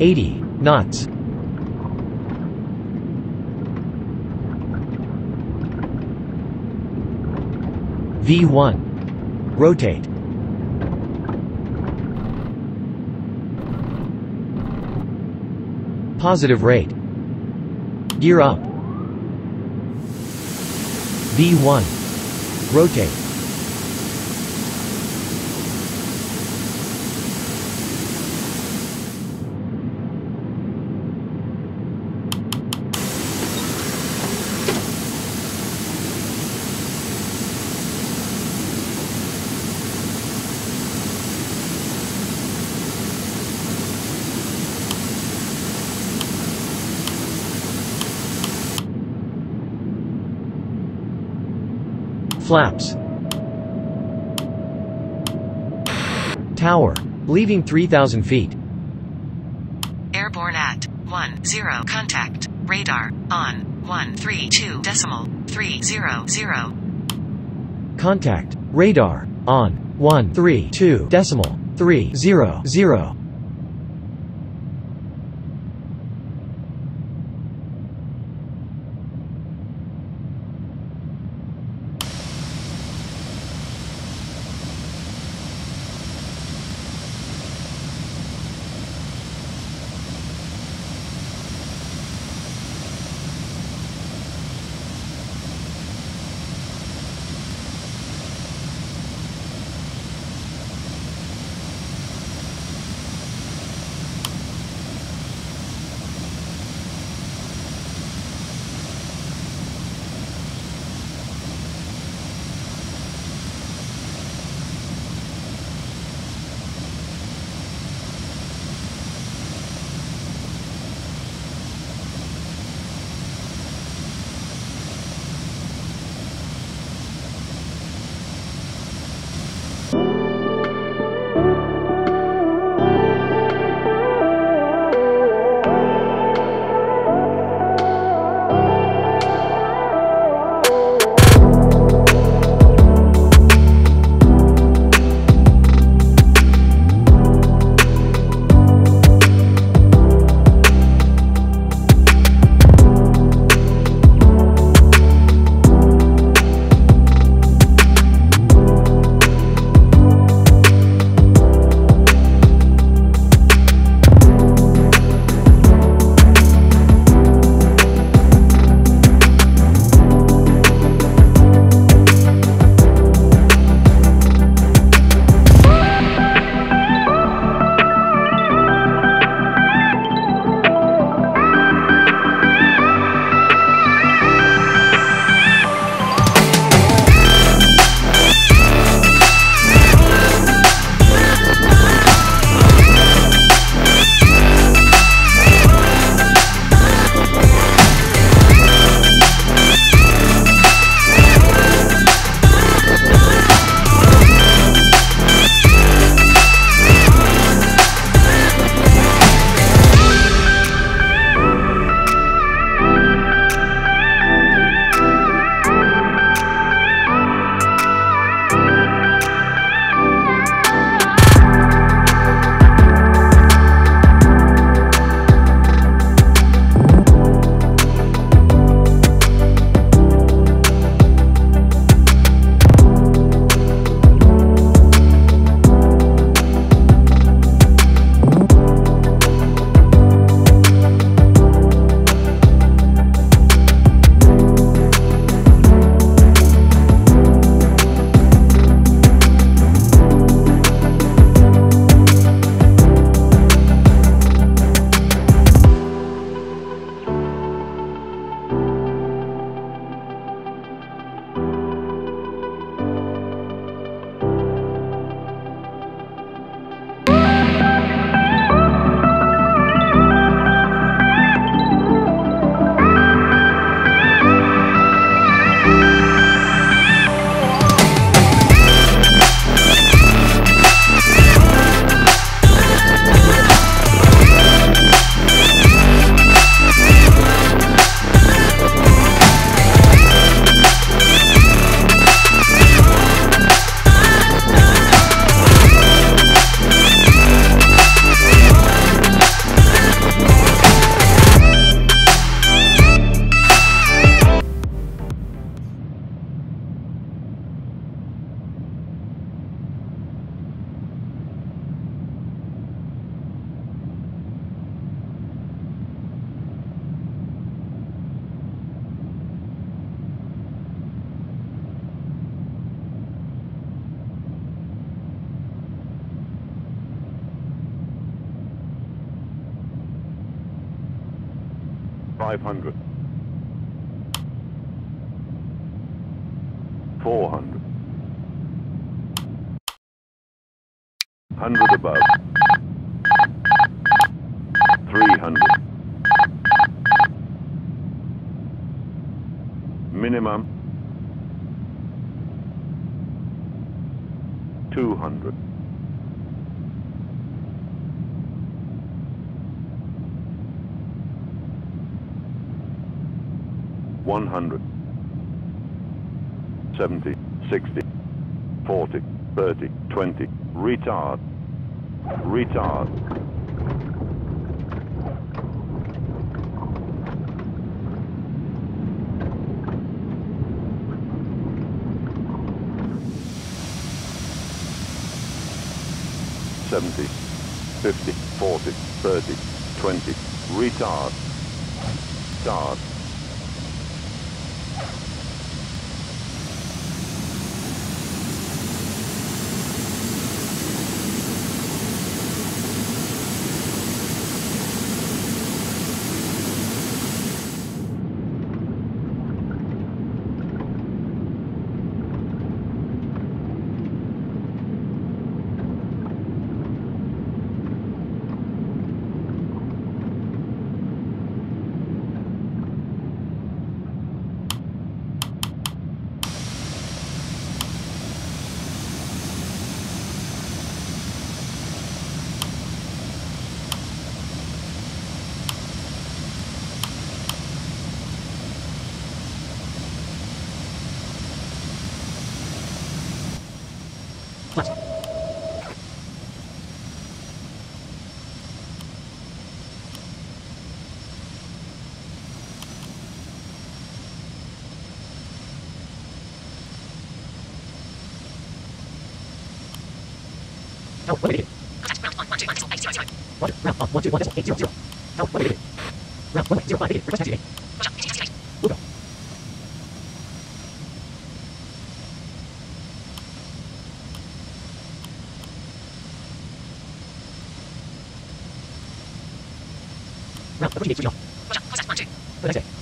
80 knots. V1. Rotate. Positive rate. Gear up. V1. Rotate. Flaps. Tower, leaving 3,000 feet. Airborne at 10, contact, radar, on 132.300. Contact, radar, on 132.300. 500, 400, 100 above, 300, minimum, 200, 100, 70, 60, 40, 30, 20, retard, retard. $70, $50, $40, $30, $20, retard, start. Round 1, 2, 1, 0, 8, 0, 0.